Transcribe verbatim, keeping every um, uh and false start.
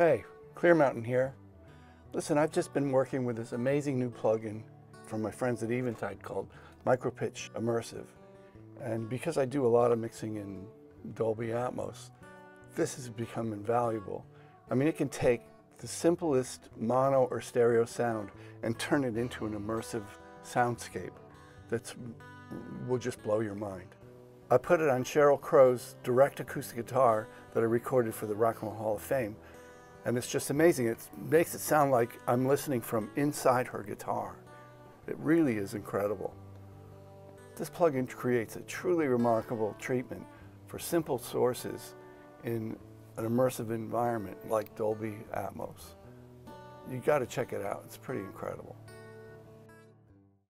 Hey, Clearmountain here. Listen, I've just been working with this amazing new plugin from my friends at Eventide called Micro Pitch Immersive. And because I do a lot of mixing in Dolby Atmos, this has become invaluable. I mean, it can take the simplest mono or stereo sound and turn it into an immersive soundscape that will just blow your mind. I put it on Sheryl Crow's direct acoustic guitar that I recorded for the Rock and Roll Hall of Fame, and it's just amazing. It makes it sound like I'm listening from inside her guitar. It really is incredible. This plugin creates a truly remarkable treatment for simple sources in an immersive environment like Dolby Atmos. You got to check it out. It's pretty incredible.